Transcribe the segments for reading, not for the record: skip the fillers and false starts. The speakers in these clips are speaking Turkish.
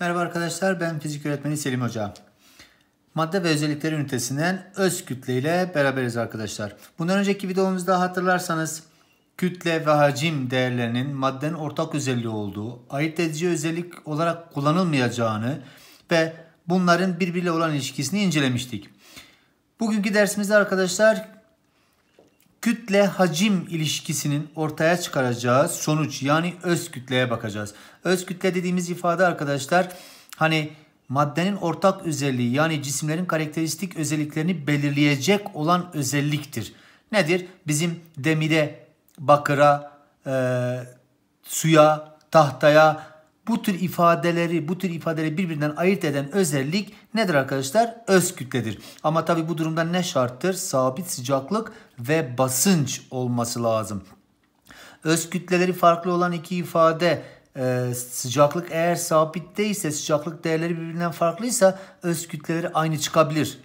Merhaba arkadaşlar, ben fizik öğretmeni Selim Hoca. Madde ve özellikleri ünitesinden öz kütle ile beraberiz arkadaşlar. Bundan önceki videomuzda hatırlarsanız kütle ve hacim değerlerinin maddenin ortak özelliği olduğu, ayırt edici özellik olarak kullanılmayacağını ve bunların birbiriyle olan ilişkisini incelemiştik. Bugünkü dersimizde arkadaşlar kütle hacim ilişkisinin ortaya çıkaracağı sonuç, yani öz kütleye bakacağız. Öz kütle dediğimiz ifade arkadaşlar maddenin ortak özelliği, yani cisimlerin karakteristik özelliklerini belirleyecek olan özelliktir. Nedir? Bizim demire, bakıra, suya, tahtaya bu tür ifadeleri birbirinden ayırt eden özellik nedir arkadaşlar? Öz kütledir. Ama tabi bu durumda ne şarttır? Sabit sıcaklık ve basınç olması lazım. Öz kütleleri farklı olan iki ifade, sıcaklık eğer sabit değilse, sıcaklık değerleri birbirinden farklıysa öz kütleleri aynı çıkabilir.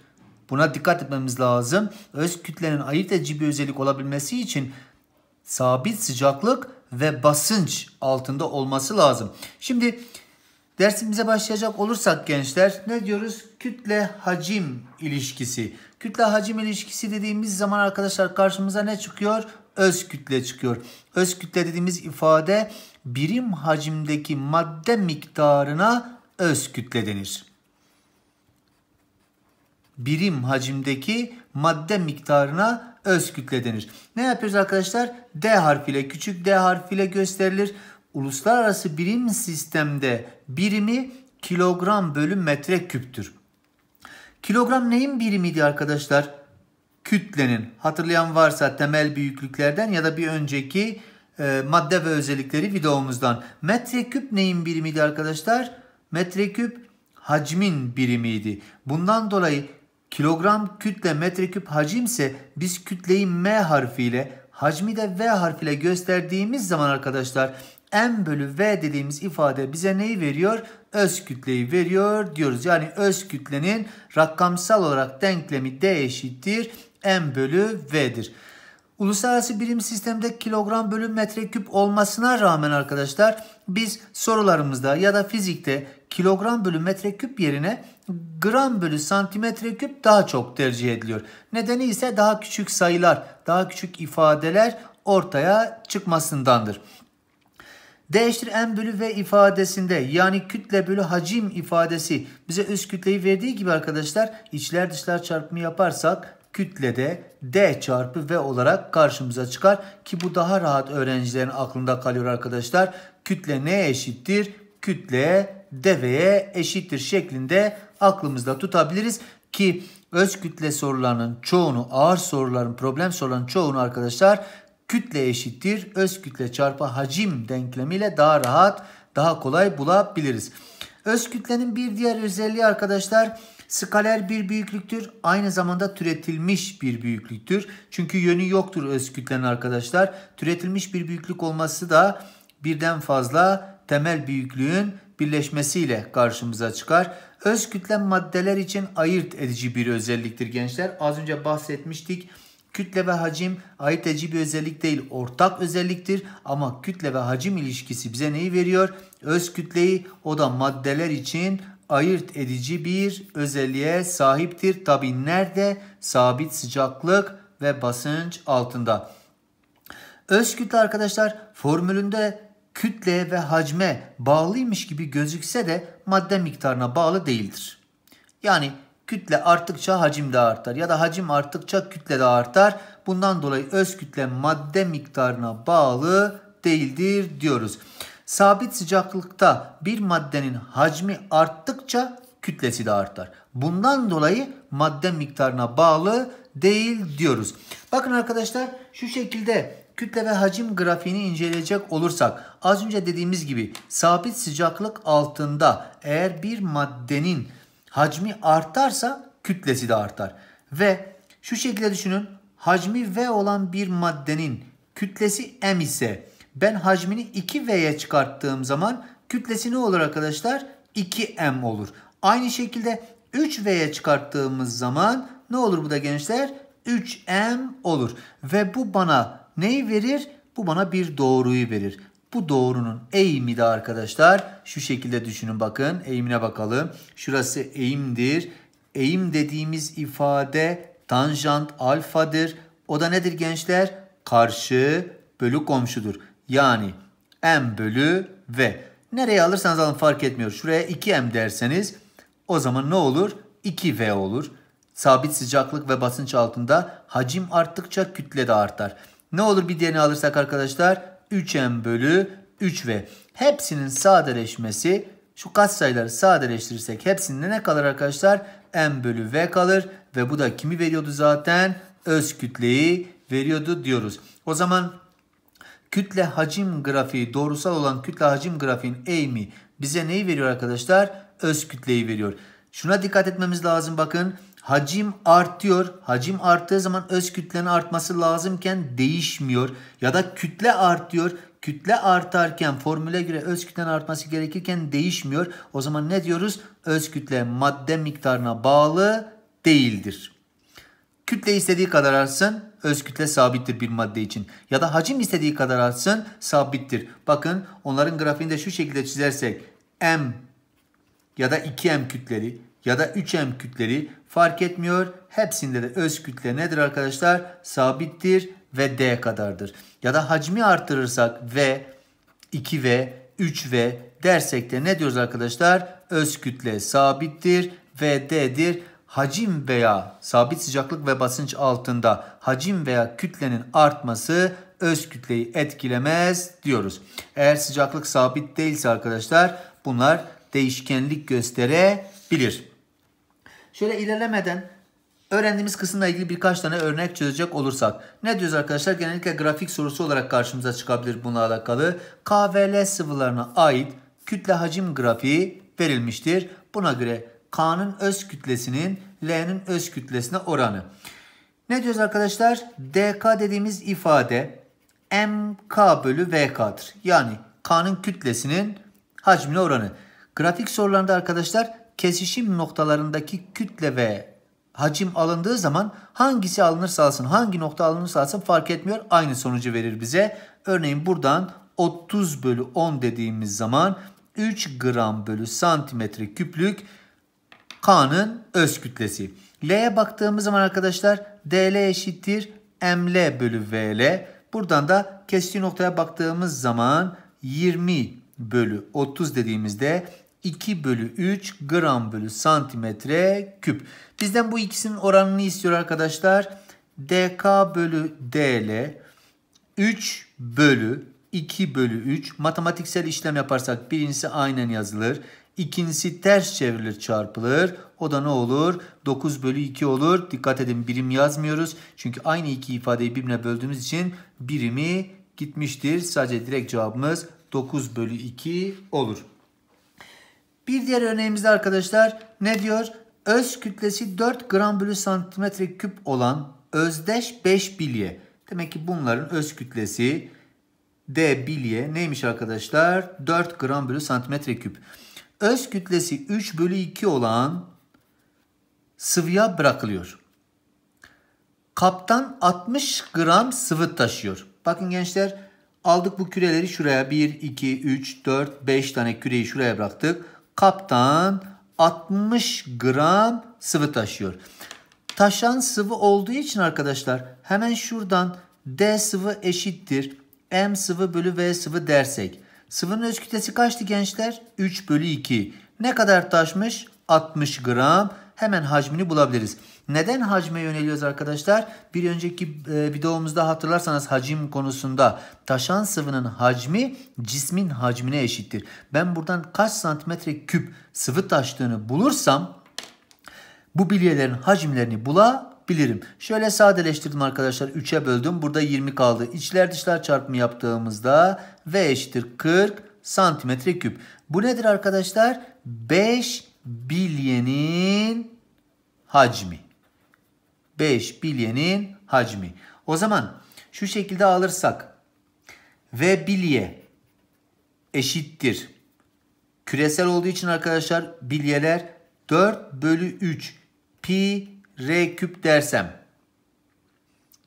Buna dikkat etmemiz lazım. Öz kütlenin ayırt edici bir özellik olabilmesi için sabit sıcaklık ve basınç altında olması lazım. Şimdi dersimize başlayacak olursak gençler, ne diyoruz? Kütle hacim ilişkisi. Kütle hacim ilişkisi dediğimiz zaman arkadaşlar karşımıza ne çıkıyor? Öz kütle çıkıyor. Öz kütle dediğimiz ifade birim hacimdeki madde miktarına öz kütle denir. Birim hacimdeki madde miktarına öz kütle denir. Ne yapıyoruz arkadaşlar? D harfiyle, küçük D harfiyle gösterilir. Uluslararası birim sistemde birimi kilogram bölü metre küptür. Kilogram neyin birimiydi arkadaşlar? Kütlenin. Hatırlayan varsa temel büyüklüklerden ya da bir önceki madde ve özellikleri videomuzdan. Metreküp neyin birimiydi arkadaşlar? Metreküp hacmin birimiydi. Bundan dolayı kilogram kütle metreküp hacim ise biz kütleyi M harfiyle, hacmi de V harfiyle gösterdiğimiz zaman arkadaşlar M bölü V dediğimiz ifade bize neyi veriyor? Öz kütleyi veriyor diyoruz. Yani öz kütlenin rakamsal olarak denklemi D eşittir M bölü V'dir. Uluslararası birim sistemde kilogram bölü metreküp olmasına rağmen arkadaşlar biz sorularımızda ya da fizikte kilogram bölü metreküp yerine gram bölü santimetreküp daha çok tercih ediliyor. Nedeni ise daha küçük sayılar, daha küçük ifadeler ortaya çıkmasındandır. D eşittir M bölü V ifadesinde, yani kütle bölü hacim ifadesi bize öz kütleyi verdiği gibi arkadaşlar içler dışlar çarpımı yaparsak kütlede D çarpı V olarak karşımıza çıkar ki bu daha rahat öğrencilerin aklında kalıyor arkadaşlar. Kütle neye eşittir? Kütle D'ye eşittir şeklinde aklımızda tutabiliriz ki öz kütle sorularının çoğunu, ağır soruların, problem sorularının çoğunu arkadaşlar kütle eşittir öz kütle çarpı hacim denklemiyle daha rahat, daha kolay bulabiliriz. Öz kütlenin bir diğer özelliği arkadaşlar skaler bir büyüklüktür. Aynı zamanda türetilmiş bir büyüklüktür. Çünkü yönü yoktur öz kütlenin arkadaşlar. Türetilmiş bir büyüklük olması da birden fazla temel büyüklüğün birleşmesiyle karşımıza çıkar. Öz kütle maddeler için ayırt edici bir özelliktir gençler. Az önce bahsetmiştik. Kütle ve hacim ayırt edici bir özellik değil, ortak özelliktir. Ama kütle ve hacim ilişkisi bize neyi veriyor? Öz kütleyi. O da maddeler için ayırt edici bir özelliğe sahiptir. Tabii nerede? Sabit sıcaklık ve basınç altında. Öz kütle arkadaşlar formülünde kütleye ve hacme bağlıymış gibi gözükse de madde miktarına bağlı değildir. Yani kütle arttıkça hacim de artar ya da hacim arttıkça kütle de artar. Bundan dolayı öz kütle madde miktarına bağlı değildir diyoruz. Sabit sıcaklıkta bir maddenin hacmi arttıkça kütlesi de artar. Bundan dolayı madde miktarına bağlı değil diyoruz. Bakın arkadaşlar şu şekilde kütle ve hacim grafiğini inceleyecek olursak az önce dediğimiz gibi sabit sıcaklık altında eğer bir maddenin hacmi artarsa kütlesi de artar. Ve şu şekilde düşünün, hacmi V olan bir maddenin kütlesi M ise ben hacmini 2V'ye çıkarttığım zaman kütlesi ne olur arkadaşlar? 2M olur. Aynı şekilde 3V'ye çıkarttığımız zaman ne olur bu da gençler? 3M olur. Ve bu bana neyi verir? Bu bana bir doğruyu verir. Bu doğrunun eğimi de arkadaşlar şu şekilde düşünün, bakın eğimine bakalım. Şurası eğimdir. Eğim dediğimiz ifade tanjant alfadır. O da nedir gençler? Karşı bölü komşudur. Yani m bölü v. Nereye alırsanız alın fark etmiyor. Şuraya 2m derseniz o zaman ne olur? 2v olur. Sabit sıcaklık ve basınç altında hacim arttıkça kütle de artar. Ne olur bir diğerini alırsak arkadaşlar? 3m bölü 3v. Hepsinin sadeleşmesi, şu katsayıları sadeleştirirsek hepsinde ne kalır arkadaşlar? M bölü v kalır ve bu da kimi veriyordu zaten? Öz kütleyi veriyordu diyoruz. O zaman kütle hacim grafiği, doğrusal olan kütle hacim grafiğin eğimi bize neyi veriyor arkadaşlar? Öz kütleyi veriyor. Şuna dikkat etmemiz lazım bakın. Hacim artıyor. Hacim arttığı zaman öz kütlenin artması lazımken değişmiyor. Ya da kütle artıyor. Kütle artarken formüle göre öz kütlenin artması gerekirken değişmiyor. O zaman ne diyoruz? Öz kütle madde miktarına bağlı değildir. Kütle istediği kadar artsın, öz kütle sabittir bir madde için. Ya da hacim istediği kadar artsın, sabittir. Bakın onların grafiğini de şu şekilde çizersek m ya da 2m kütleri ya da 3m kütleri fark etmiyor. Hepsinde de öz kütle nedir arkadaşlar? Sabittir ve d kadardır. Ya da hacmi artırırsak v, 2v, 3v dersek de ne diyoruz arkadaşlar? Öz kütle sabittir ve d'dir. Hacim veya sabit sıcaklık ve basınç altında hacim veya kütlenin artması öz kütleyi etkilemez diyoruz. Eğer sıcaklık sabit değilse arkadaşlar bunlar değişkenlik gösterebilir. Şöyle ilerlemeden öğrendiğimiz kısımla ilgili birkaç tane örnek çözecek olursak. Ne diyoruz arkadaşlar? Genellikle grafik sorusu olarak karşımıza çıkabilir bununla alakalı. KVL sıvılarına ait kütle hacim grafiği verilmiştir. Buna göre K'nın öz kütlesinin L'nin öz kütlesine oranı. Ne diyoruz arkadaşlar? DK dediğimiz ifade MK bölü VK'dır. Yani K'nın kütlesinin hacmine oranı. Grafik sorularında arkadaşlar kesişim noktalarındaki kütle ve hacim alındığı zaman hangisi alınırsa alsın, hangi nokta alınırsa alsın fark etmiyor. Aynı sonucu verir bize. Örneğin buradan 30 bölü 10 dediğimiz zaman 3 gram bölü santimetre küplük K'nın öz kütlesi. L'ye baktığımız zaman arkadaşlar DL eşittir ML bölü VL. Buradan da kesiştiği noktaya baktığımız zaman 20 bölü 30 dediğimizde 2 bölü 3 gram bölü santimetre küp. Bizden bu ikisinin oranını istiyor arkadaşlar. DK bölü DL 3 bölü 2 bölü 3. Matematiksel işlem yaparsak birincisi aynen yazılır. İkincisi ters çevrilir çarpılır. O da ne olur? 9 bölü 2 olur. Dikkat edin birim yazmıyoruz. Çünkü aynı iki ifadeyi birbirine böldüğümüz için birimi gitmiştir. Sadece direkt cevabımız 9 bölü 2 olur. Bir diğer örneğimizde arkadaşlar ne diyor? Öz kütlesi 4 gram bölü santimetre küp olan özdeş 5 bilye. Demek ki bunların öz kütlesi D bilye neymiş arkadaşlar? 4 gram bölü santimetre küp. Öz kütlesi 3 bölü 2 olan sıvıya bırakılıyor. Kaptan 60 gram sıvı taşıyor. Bakın gençler aldık bu küreleri şuraya 1, 2, 3, 4, 5 tane küreyi şuraya bıraktık. Kaptan 60 gram sıvı taşıyor. Taşan sıvı olduğu için arkadaşlar hemen şuradan D sıvı eşittir M sıvı bölü V sıvı dersek. Sıvının öz kütlesi kaçtı gençler? 3 bölü 2. Ne kadar taşmış? 60 gram. Hemen hacmini bulabiliriz. Neden hacme yöneliyoruz arkadaşlar? Bir önceki videomuzda hatırlarsanız hacim konusunda taşan sıvının hacmi cismin hacmine eşittir. Ben buradan kaç santimetre küp sıvı taştığını bulursam bu bilyelerin hacimlerini bulabilirim. Şöyle sadeleştirdim arkadaşlar. 3'e böldüm. Burada 20 kaldı. İçler dışlar çarpımı yaptığımızda V eşittir 40 santimetre küp. Bu nedir arkadaşlar? 5 bilyenin hacmi. 5 bilyenin hacmi. O zaman şu şekilde alırsak V bilye eşittir. Küresel olduğu için arkadaşlar bilyeler 4 bölü 3 pi r küp dersem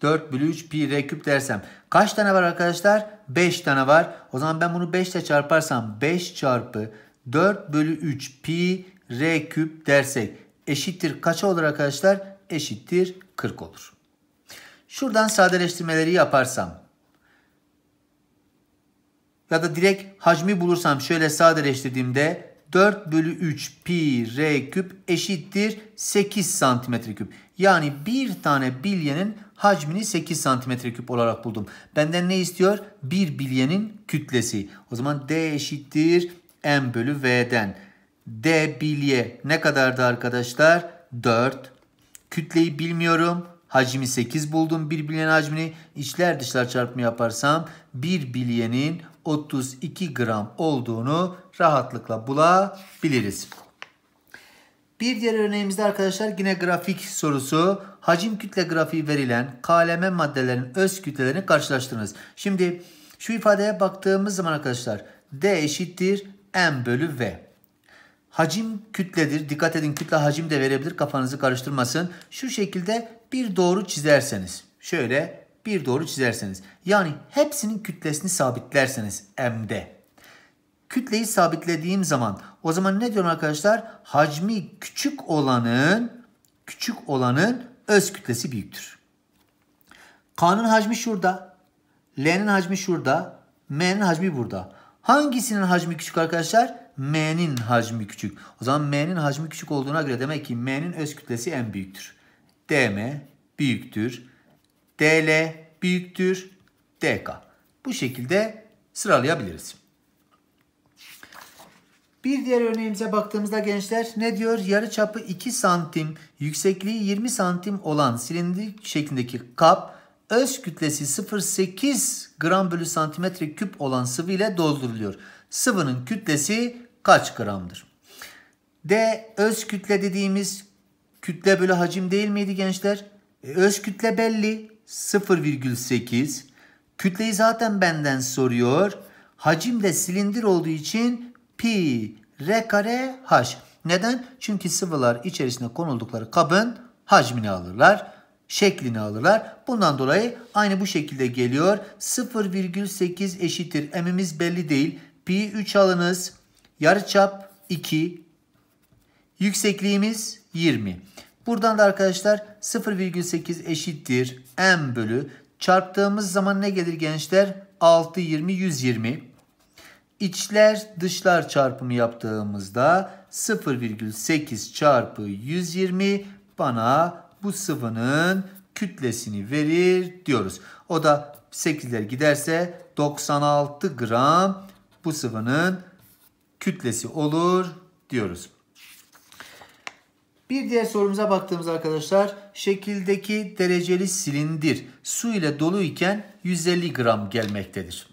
4 bölü 3 pi r küp dersem kaç tane var arkadaşlar? 5 tane var. O zaman ben bunu 5 ile çarparsam 5 çarpı 4 bölü 3 pi r küp dersek eşittir kaça olur arkadaşlar? Eşittir 40 olur. Şuradan sadeleştirmeleri yaparsam ya da direkt hacmi bulursam şöyle sadeleştirdiğimde 4 bölü 3 pi r küp eşittir 8 santimetre küp. Yani bir tane bilyenin hacmini 8 santimetre küp olarak buldum. Benden ne istiyor? Bir bilyenin kütlesi. O zaman d eşittir m bölü v'den. D bilye ne kadardı arkadaşlar? 4. Kütleyi bilmiyorum. Hacmi 8 buldum. Bir bilyenin hacmini içler dışlar çarpımı yaparsam bir bilyenin 32 gram olduğunu rahatlıkla bulabiliriz. Bir diğer örneğimizde arkadaşlar yine grafik sorusu. Hacim kütle grafiği verilen KLM maddelerin öz kütlelerini karşılaştırınız. Şimdi şu ifadeye baktığımız zaman arkadaşlar D eşittir M bölü V. Hacim kütledir. Dikkat edin, kütle hacim de verebilir. Kafanızı karıştırmasın. Şu şekilde bir doğru çizerseniz. Şöyle bir doğru çizerseniz. Yani hepsinin kütlesini sabitlerseniz M'de. Kütleyi sabitlediğim zaman o zaman ne diyorum arkadaşlar? Hacmi küçük olanın öz kütlesi büyüktür. K'nın hacmi şurada. L'nin hacmi şurada. M'nin hacmi burada. Hangisinin hacmi küçük arkadaşlar? M'nin hacmi küçük. O zaman M'nin hacmi küçük olduğuna göre demek ki M'nin öz kütlesi en büyüktür. DM büyüktür. DL büyüktür. DK. Bu şekilde sıralayabiliriz. Bir diğer örneğimize baktığımızda gençler ne diyor? Yarıçapı 2 santim, yüksekliği 20 santim olan silindirik şeklindeki kap öz kütlesi 0,8 gram bölü santimetre küp olan sıvı ile dolduruluyor. Sıvının kütlesi kaç gramdır? D öz kütle dediğimiz kütle bölü hacim değil miydi gençler? Öz kütle belli 0,8. Kütleyi zaten benden soruyor. Hacim de silindir olduğu için pi r kare h. Neden? Çünkü sıvılar içerisine konuldukları kabın hacmini alırlar. Şeklini alırlar. Bundan dolayı aynı bu şekilde geliyor. 0,8 eşittir. M'imiz belli değil. Pi 3 alınız. Yarıçap 2. Yüksekliğimiz 20. Buradan da arkadaşlar 0,8 eşittir. M bölü. Çarptığımız zaman ne gelir gençler? 6, 20, 120. İçler dışlar çarpımı yaptığımızda 0,8 çarpı 120 bana bu sıvının kütlesini verir diyoruz. O da 8'ler giderse 96 gram bu sıvının kütlesi olur diyoruz. Bir diğer sorumuza baktığımız arkadaşlar şekildeki dereceli silindir su ile dolu iken 150 gram gelmektedir.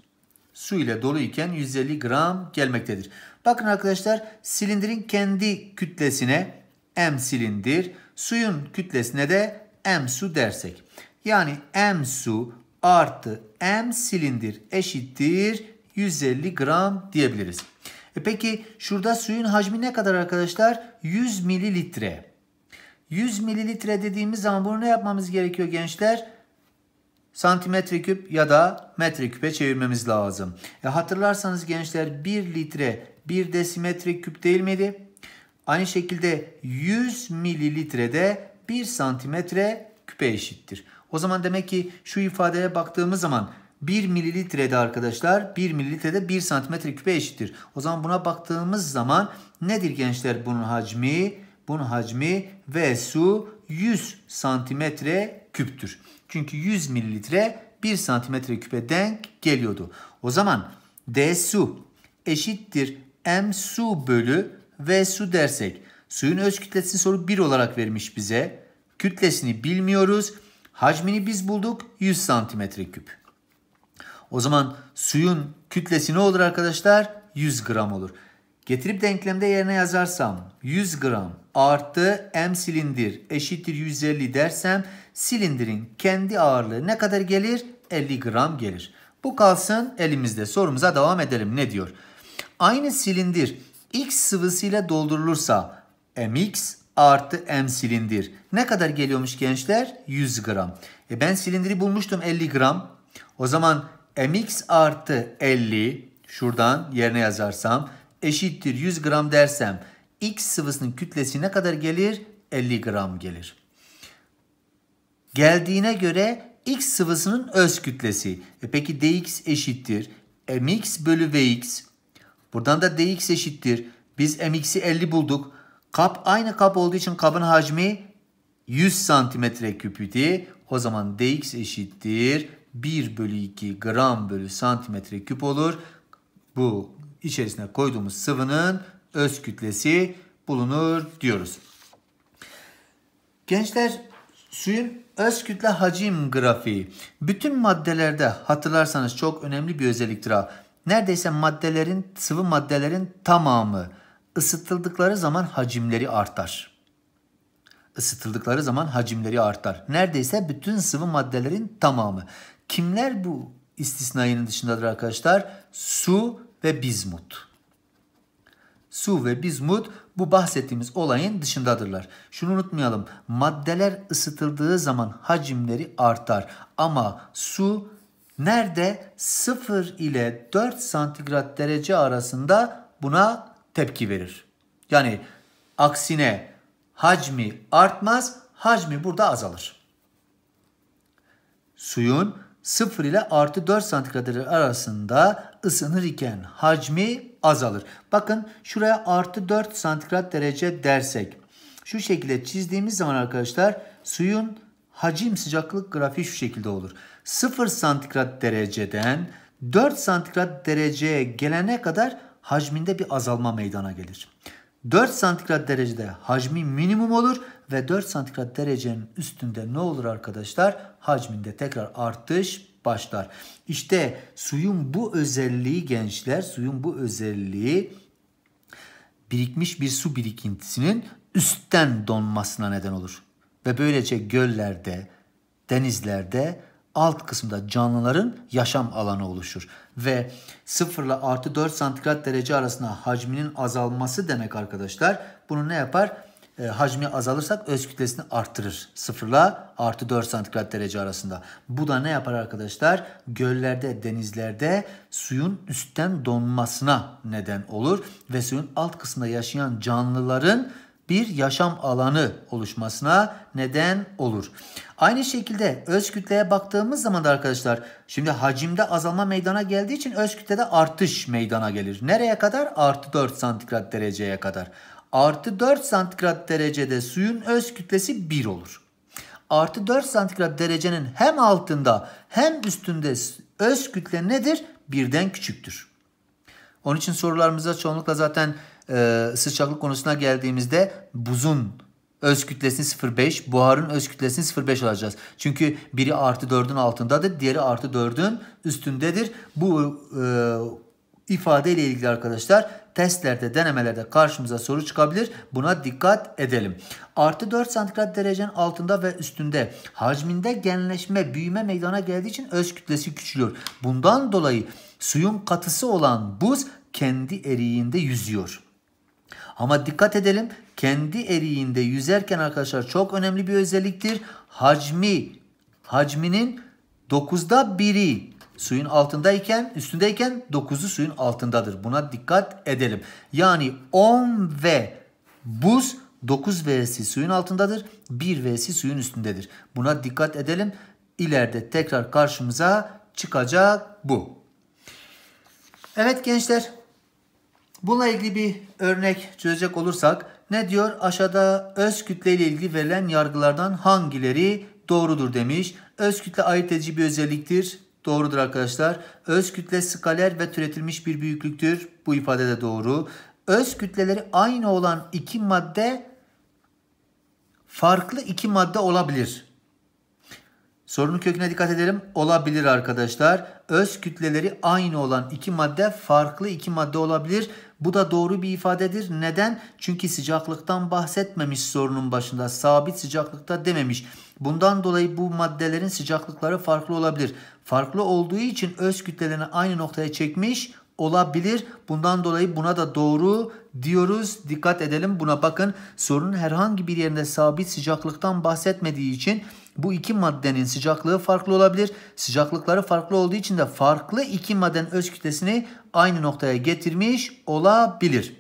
Su ile dolu iken 150 gram gelmektedir. Bakın arkadaşlar silindirin kendi kütlesine M silindir, suyun kütlesine de M su dersek. Yani M su artı M silindir eşittir 150 gram diyebiliriz. Peki şurada suyun hacmi ne kadar arkadaşlar? 100 mililitre. 100 mililitre dediğimiz zaman bunu ne yapmamız gerekiyor gençler? Santimetre küp ya da metre küpe çevirmemiz lazım. Hatırlarsanız gençler 1 litre 1 desimetre küp değil miydi? Aynı şekilde 100 mililitre de 1 santimetre küpe eşittir. O zaman demek ki şu ifadeye baktığımız zaman 1 mililitrede arkadaşlar 1 mililitrede 1 santimetre küpe eşittir. O zaman buna baktığımız zaman nedir gençler bunun hacmi? Bunun hacmi ve su 100 santimetre küptür. Çünkü 100 mililitre 1 santimetre küpe denk geliyordu. O zaman D su eşittir M su bölü V su dersek suyun öz kütlesini soru 1 olarak vermiş bize. Kütlesini bilmiyoruz. Hacmini biz bulduk 100 santimetre küp. O zaman suyun kütlesi ne olur arkadaşlar? 100 gram olur. Getirip denklemde yerine yazarsam 100 gram artı M silindir eşittir 150 dersem silindirin kendi ağırlığı ne kadar gelir? 50 gram gelir. Bu kalsın elimizde. Sorumuza devam edelim. Ne diyor? Aynı silindir X sıvısıyla doldurulursa MX artı m silindir. Ne kadar geliyormuş gençler? 100 gram. Ben silindiri bulmuştum 50 gram. O zaman mx artı 50 şuradan yerine yazarsam eşittir 100 gram dersem x sıvısının kütlesi ne kadar gelir? 50 gram gelir. Geldiğine göre x sıvısının öz kütlesi. Peki dx eşittir mx bölü vx. Buradan da dx eşittir. Biz mx'i 50 bulduk. Kap aynı kap olduğu için kabın hacmi 100 santimetre küpüydü. O zaman dx eşittir 1 bölü 2 gram bölü santimetre küp olur. Bu içerisine koyduğumuz sıvının öz kütlesi bulunur diyoruz. Gençler, suyun öz kütle hacim grafiği. Bütün maddelerde hatırlarsanız çok önemli bir özelliktir. Neredeyse sıvı maddelerin tamamı ısıtıldıkları zaman hacimleri artar. Isıtıldıkları zaman hacimleri artar. Neredeyse bütün sıvı maddelerin tamamı. Kimler bu istisnanın dışındadır arkadaşlar? Su ve bizmut. Su ve bizmut bu bahsettiğimiz olayın dışındadırlar. Şunu unutmayalım. Maddeler ısıtıldığı zaman hacimleri artar. Ama su nerede? 0 ile 4 santigrat derece arasında buna tepki verir. Yani aksine hacmi artmaz, hacmi burada azalır. Suyun 0 ile artı 4 santigrat derece arasında ısınır iken hacmi azalır. Bakın şuraya artı 4 santigrat derece dersek. Şu şekilde çizdiğimiz zaman arkadaşlar suyun hacim sıcaklık grafiği şu şekilde olur. 0 santigrat dereceden 4 santigrat dereceye gelene kadar hacminde bir azalma meydana gelir. 4 santigrat derecede hacmi minimum olur ve 4 santigrat derecenin üstünde ne olur arkadaşlar? Hacminde tekrar artış başlar. İşte suyun bu özelliği gençler, suyun bu özelliği birikmiş bir su birikintisinin üstten donmasına neden olur. Ve böylece göllerde, denizlerde alt kısımda canlıların yaşam alanı oluşur. Ve 0 ile artı 4 santigrat derece arasında hacminin azalması demek arkadaşlar. Bunu ne yapar? Hacmi azalırsak öz kütlesini arttırır. 0 ile artı 4 santigrat derece arasında. Bu da ne yapar arkadaşlar? Göllerde, denizlerde suyun üstten donmasına neden olur. Ve suyun alt kısmında yaşayan canlıların bir yaşam alanı oluşmasına neden olur. Aynı şekilde öz kütleye baktığımız zaman da arkadaşlar şimdi hacimde azalma meydana geldiği için öz kütlede artış meydana gelir. Nereye kadar? Artı 4 santigrat dereceye kadar. Artı 4 santigrat derecede suyun öz kütlesi 1 olur. Artı 4 santigrat derecenin hem altında hem üstünde öz kütle nedir? 1'den küçüktür. Onun için sorularımıza çoğunlukla zaten sıcaklık konusuna geldiğimizde buzun öz kütlesini 0,5, buharın öz kütlesini 0,5 alacağız. Çünkü biri artı 4'ün altındadır, diğeri artı 4'ün üstündedir. Bu ifadeyle ilgili arkadaşlar testlerde, denemelerde karşımıza soru çıkabilir. Buna dikkat edelim. Artı 4 santigrat derecenin altında ve üstünde hacminde genleşme, büyüme meydana geldiği için öz kütlesi küçülür. Bundan dolayı suyun katısı olan buz kendi eriğinde yüzüyor. Ama dikkat edelim, kendi eriğinde yüzerken arkadaşlar çok önemli bir özelliktir. Hacminin 9'da biri suyun altındayken, üstündeyken 9'u suyun altındadır. Buna dikkat edelim. Yani 10 ve buz 9 V'si suyun altındadır, 1 V'si suyun üstündedir. Buna dikkat edelim. İleride tekrar karşımıza çıkacak bu. Evet gençler, bununla ilgili bir örnek çözecek olursak ne diyor? Aşağıda öz kütle ile ilgili verilen yargılardan hangileri doğrudur demiş. Öz kütle ayırt edici bir özelliktir. Doğrudur arkadaşlar. Öz kütle skaler ve türetilmiş bir büyüklüktür. Bu ifade de doğru. Öz kütleleri aynı olan iki madde farklı iki madde olabilir. Sorunun köküne dikkat edelim. Olabilir arkadaşlar. Öz kütleleri aynı olan iki madde farklı iki madde olabilir. Bu da doğru bir ifadedir. Neden? Çünkü sıcaklıktan bahsetmemiş sorunun başında. Sabit sıcaklıkta dememiş. Bundan dolayı bu maddelerin sıcaklıkları farklı olabilir. Farklı olduğu için öz kütlelerini aynı noktaya çekmiş olabilir. Bundan dolayı buna da doğru diyoruz. Dikkat edelim buna, bakın. Sorunun herhangi bir yerinde sabit sıcaklıktan bahsetmediği için bu iki maddenin sıcaklığı farklı olabilir. Sıcaklıkları farklı olduğu için de farklı iki maddenin öz kütlesini aynı noktaya getirmiş olabilir.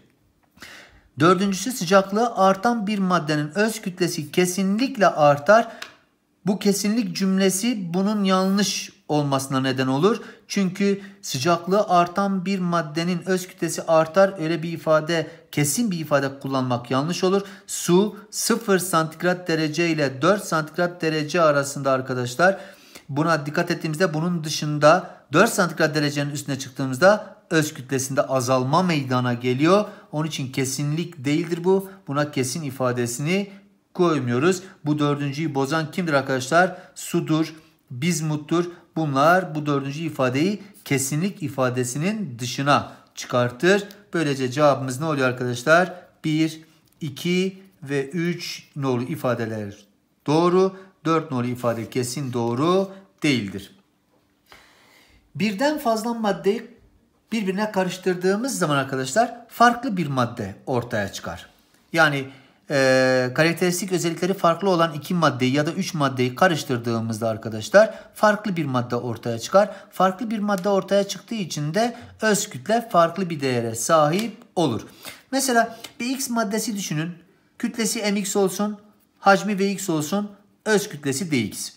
Dördüncüsü, sıcaklığı artan bir maddenin öz kütlesi kesinlikle artar. Bu kesinlik cümlesi bunun yanlış olmasına neden olur. Çünkü sıcaklığı artan bir maddenin öz kütlesi artar. Öyle bir ifade, kesin bir ifade kullanmak yanlış olur. Su 0 santigrat derece ile 4 santigrat derece arasında arkadaşlar. Buna dikkat ettiğimizde, bunun dışında 4 santigrat derecenin üstüne çıktığımızda öz kütlesinde azalma meydana geliyor. Onun için kesinlik değildir bu. Buna kesin ifadesini koymuyoruz. Bu dördüncüyü bozan kimdir arkadaşlar? Sudur, bizmuttur. Bunlar bu dördüncü ifadeyi kesinlik ifadesinin dışına çıkartır. Böylece cevabımız ne oluyor arkadaşlar? 1, 2 ve 3 nolu ifadeler doğru. 4 nolu ifade kesin doğru değildir. Birden fazla maddeyi birbirine karıştırdığımız zaman arkadaşlar farklı bir madde ortaya çıkar. Yani karakteristik özellikleri farklı olan iki maddeyi ya da üç maddeyi karıştırdığımızda arkadaşlar farklı bir madde ortaya çıkar. Farklı bir madde ortaya çıktığı için de öz kütle farklı bir değere sahip olur. Mesela bir x maddesi düşünün. Kütlesi mx olsun, hacmi vx olsun, öz kütlesi dx.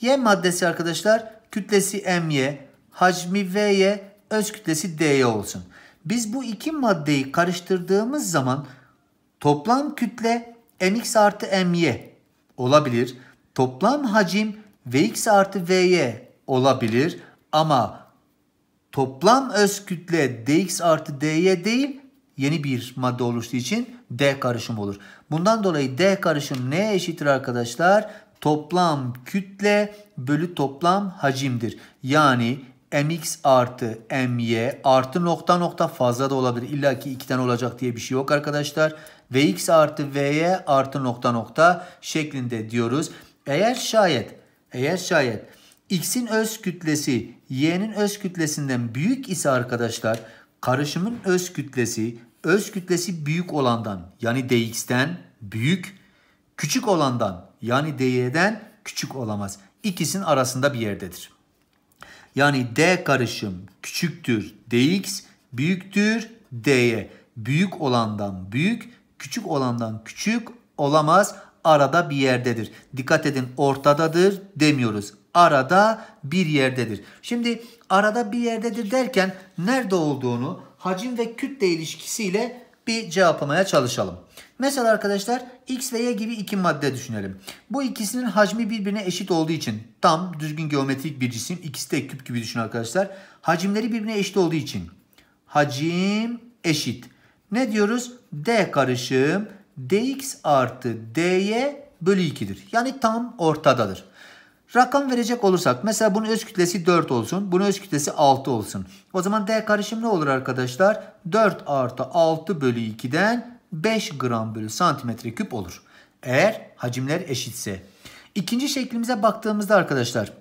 Y maddesi arkadaşlar, kütlesi my, hacmi vy, öz kütlesi dy olsun. Biz bu iki maddeyi karıştırdığımız zaman toplam kütle mx artı my olabilir. Toplam hacim vx artı vy olabilir. Ama toplam öz kütle dx artı dy değil, yeni bir madde oluştuğu için d karışım olur. Bundan dolayı d karışım neye eşittir arkadaşlar? Toplam kütle bölü toplam hacimdir. Yani mx artı my artı nokta nokta, fazla da olabilir. İlla ki 2 tane olacak diye bir şey yok arkadaşlar. Vx artı vy artı nokta nokta şeklinde diyoruz. Eğer şayet x'in öz kütlesi y'nin öz kütlesinden büyük ise arkadaşlar, karışımın öz kütlesi büyük olandan yani dx'ten büyük, küçük olandan yani dy'den küçük olamaz. İkisinin arasında bir yerdedir. Yani d karışım küçüktür dx, büyüktür dy. Büyük olandan büyük, küçük olandan küçük olamaz. Arada bir yerdedir. Dikkat edin, ortadadır demiyoruz. Arada bir yerdedir. Şimdi arada bir yerdedir derken nerede olduğunu hacim ve kütle ilişkisiyle bir cevaplamaya çalışalım. Mesela arkadaşlar x ve y gibi iki madde düşünelim. Bu ikisinin hacmi birbirine eşit olduğu için, tam düzgün geometrik bir cisim, ikisi de küp gibi düşün arkadaşlar. Hacimleri birbirine eşit olduğu için hacim eşit. Ne diyoruz? D karışım dx artı dy bölü 2'dir. Yani tam ortadadır. Rakam verecek olursak, mesela bunun öz kütlesi 4 olsun. Bunun öz kütlesi 6 olsun. O zaman D karışım ne olur arkadaşlar? 4 artı 6 bölü 2'den 5 gram bölü santimetre küp olur. Eğer hacimler eşitse. İkinci şeklimize baktığımızda arkadaşlar,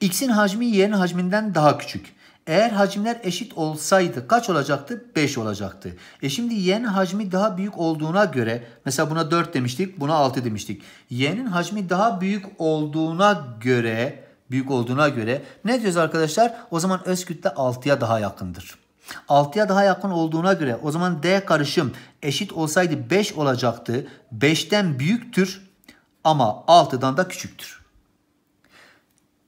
x'in hacmi y'nin hacminden daha küçük. Eğer hacimler eşit olsaydı kaç olacaktı? 5 olacaktı. Şimdi y'nin hacmi daha büyük olduğuna göre, mesela buna 4 demiştik, buna 6 demiştik. Y'nin hacmi daha büyük olduğuna göre, ne diyoruz arkadaşlar? O zaman öz kütle 6'ya daha yakındır. 6'ya daha yakın olduğuna göre o zaman D karışım eşit olsaydı 5 olacaktı. 5'ten büyüktür ama 6'dan da küçüktür.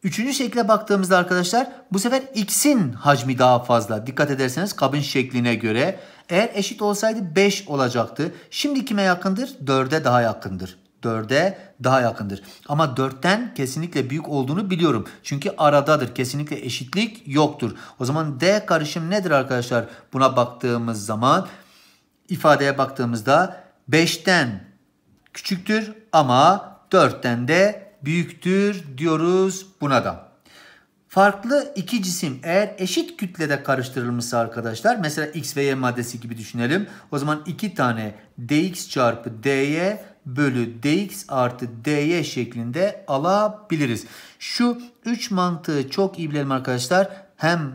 Üçüncü şekle baktığımızda arkadaşlar, bu sefer x'in hacmi daha fazla. Dikkat ederseniz kabın şekline göre, eğer eşit olsaydı 5 olacaktı. Şimdi kime yakındır? 4'e daha yakındır. 4'e daha yakındır. Ama 4'ten kesinlikle büyük olduğunu biliyorum. Çünkü aradadır. Kesinlikle eşitlik yoktur. O zaman D karışım nedir arkadaşlar? Buna baktığımız zaman, ifadeye baktığımızda 5'ten küçüktür ama 4'ten de büyüktür diyoruz buna da. Farklı iki cisim eğer eşit kütlede karıştırılmışsa arkadaşlar, mesela x ve y maddesi gibi düşünelim. O zaman iki tane dx çarpı dy bölü dx artı dy şeklinde alabiliriz. Şu üç mantığı çok iyi bilelim arkadaşlar. Hem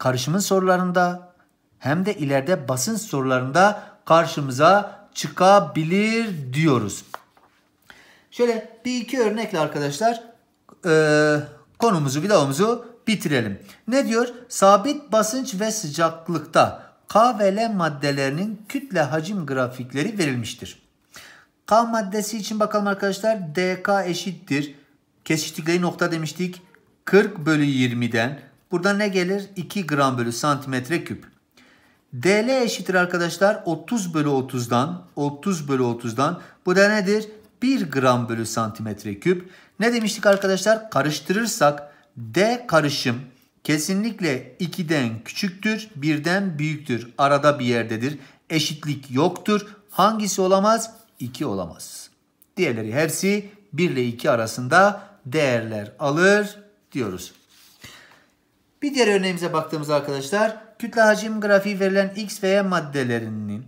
karışımın sorularında hem de ileride basın sorularında karşımıza çıkabilir diyoruz. Şöyle bir iki örnekle arkadaşlar konumuzu, videomuzu bitirelim. Ne diyor? Sabit basınç ve sıcaklıkta K ve L maddelerinin kütle hacim grafikleri verilmiştir. K maddesi için bakalım arkadaşlar. DK eşittir. Kesiştikleri nokta demiştik. 40/20'den. Burada ne gelir? 2 gram bölü santimetre küp. DL eşittir arkadaşlar. 30 bölü 30'dan. Bu da nedir? 1 gram bölü santimetre küp. Ne demiştik arkadaşlar? Karıştırırsak D karışım kesinlikle 2'den küçüktür, 1'den büyüktür. Arada bir yerdedir. Eşitlik yoktur. Hangisi olamaz? 2 olamaz. Diğerleri hepsi 1 ile 2 arasında değerler alır diyoruz. Bir diğer örneğimize baktığımızda arkadaşlar kütle hacim grafiği verilen X ve Y maddelerinin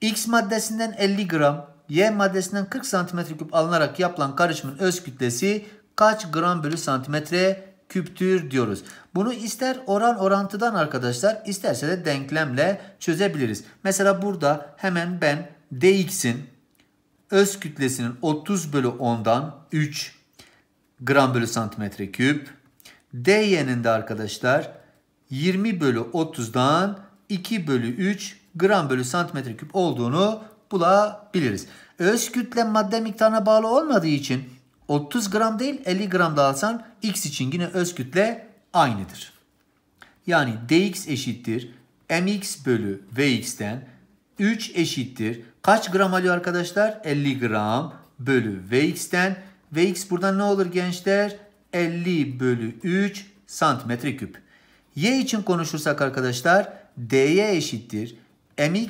X maddesinden 50 gram, Y maddesinden 40 cm3 alınarak yapılan karışımın öz kütlesi kaç gram bölü santimetre küptür diyoruz. Bunu ister orantıdan arkadaşlar, isterse de denklemle çözebiliriz. Mesela burada hemen ben dx'in öz kütlesinin 30/10'dan 3 gram bölü santimetre küp. Dy'nin de arkadaşlar 20/30'dan 2/3 gram bölü santimetre küp olduğunu bulabiliriz. Öz kütle madde miktarına bağlı olmadığı için 30 gram değil 50 gram da alsan X için yine öz kütle aynıdır. Yani dx eşittir mx bölü vx'ten 3 eşittir. Kaç gram alıyor arkadaşlar? 50 gram bölü vx'ten. Vx buradan ne olur gençler? 50/3 santimetre küp. Y için konuşursak arkadaşlar dy eşittir my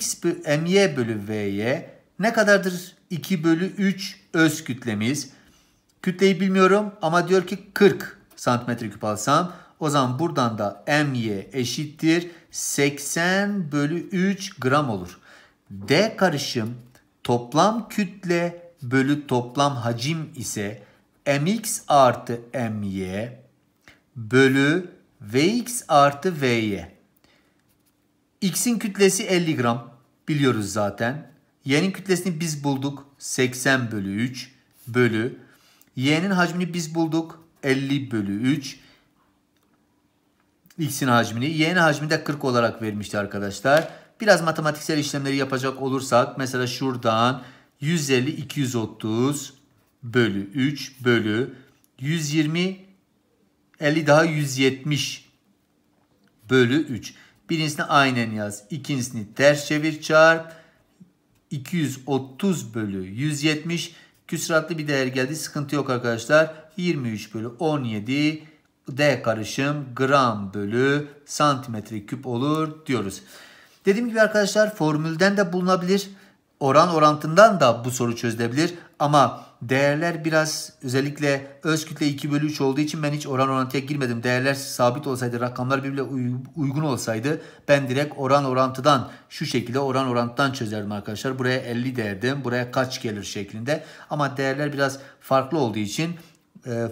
bölü vy. Ne kadardır? 2/3 öz kütlemiz. Kütleyi bilmiyorum ama diyor ki 40 cm3 alsam. O zaman buradan da my eşittir 80/3 gram olur. D karışım toplam kütle bölü toplam hacim ise mx artı my bölü vx artı vy. X'in kütlesi 50 gram biliyoruz zaten. Y'nin kütlesini biz bulduk 80/3 bölü. Y'nin hacmini biz bulduk 50/3. X'in hacmini. Y'nin hacmini de 40 olarak vermişti arkadaşlar. Biraz matematiksel işlemleri yapacak olursak mesela şuradan 150/230/3 bölü 120 50 daha 170/3. Birincisini aynen yaz. İkincisini ters çevir çarp. 230/170. Küsuratlı bir değer geldi. Sıkıntı yok arkadaşlar. 23/17 D karışım gram bölü santimetre küp olur diyoruz. Dediğim gibi arkadaşlar formülden de bulunabilir. Oran orantından da bu soru çözülebilir. Ama değerler biraz özellikle öz kütle 2/3 olduğu için ben hiç oran orantıya girmedim. Değerler sabit olsaydı, rakamlar birbirine uygun olsaydı ben direkt oran orantıdan şu şekilde oran orantıdan çözerdim arkadaşlar. Buraya 50 derdim. Buraya kaç gelir şeklinde. Ama değerler biraz farklı olduğu için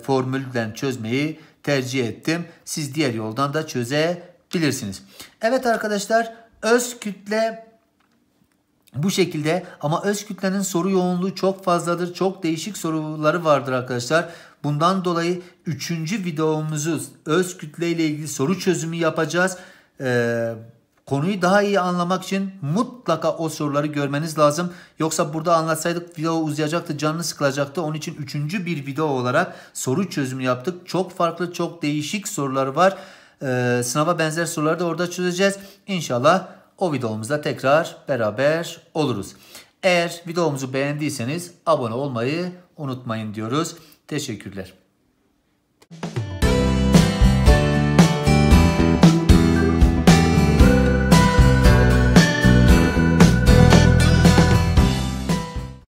formülden çözmeyi tercih ettim. Siz diğer yoldan da çözebilirsiniz. Evet arkadaşlar öz kütle bu şekilde ama öz kütlenin soru yoğunluğu çok fazladır. Çok değişik soruları vardır arkadaşlar. Bundan dolayı 3. videomuzu öz kütle ile ilgili soru çözümü yapacağız. Konuyu daha iyi anlamak için mutlaka o soruları görmeniz lazım. Yoksa burada anlatsaydık video uzayacaktı, canını sıkılacaktı. Onun için 3. bir video olarak soru çözümü yaptık. Çok farklı, çok değişik sorular var. Sınava benzer soruları da orada çözeceğiz. İnşallah o videomuzda tekrar beraber oluruz. Eğer videomuzu beğendiyseniz abone olmayı unutmayın diyoruz. Teşekkürler.